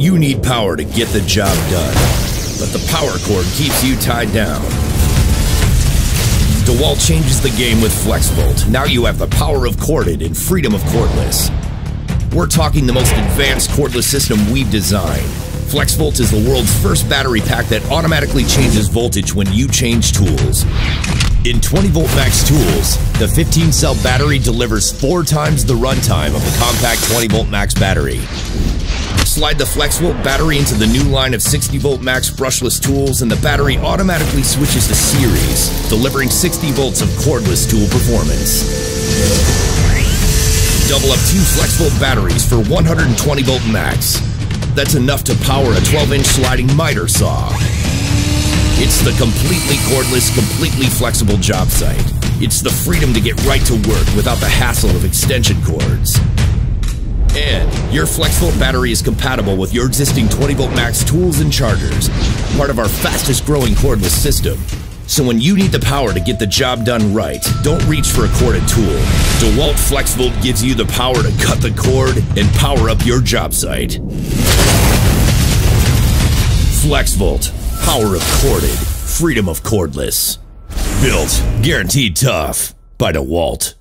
You need power to get the job done, but the power cord keeps you tied down. DeWalt changes the game with FlexVolt. Now you have the power of corded and freedom of cordless. We're talking the most advanced cordless system we've designed. FlexVolt is the world's first battery pack that automatically changes voltage when you change tools. In 20-volt max tools, the 15-cell battery delivers 4 times the runtime of the compact 20-volt max battery. Slide the FlexVolt battery into the new line of 60-volt max brushless tools and the battery automatically switches to series, delivering 60 volts of cordless tool performance. Double up 2 FlexVolt batteries for 120-volt max. That's enough to power a 12-inch sliding miter saw. It's the completely cordless, completely flexible job site. It's the freedom to get right to work without the hassle of extension cords. And your FlexVolt battery is compatible with your existing 20-volt max tools and chargers, part of our fastest growing cordless system. So when you need the power to get the job done right, don't reach for a corded tool. DeWalt FlexVolt gives you the power to cut the cord and power up your job site. FlexVolt, power of corded, freedom of cordless. Built, guaranteed tough by DeWalt.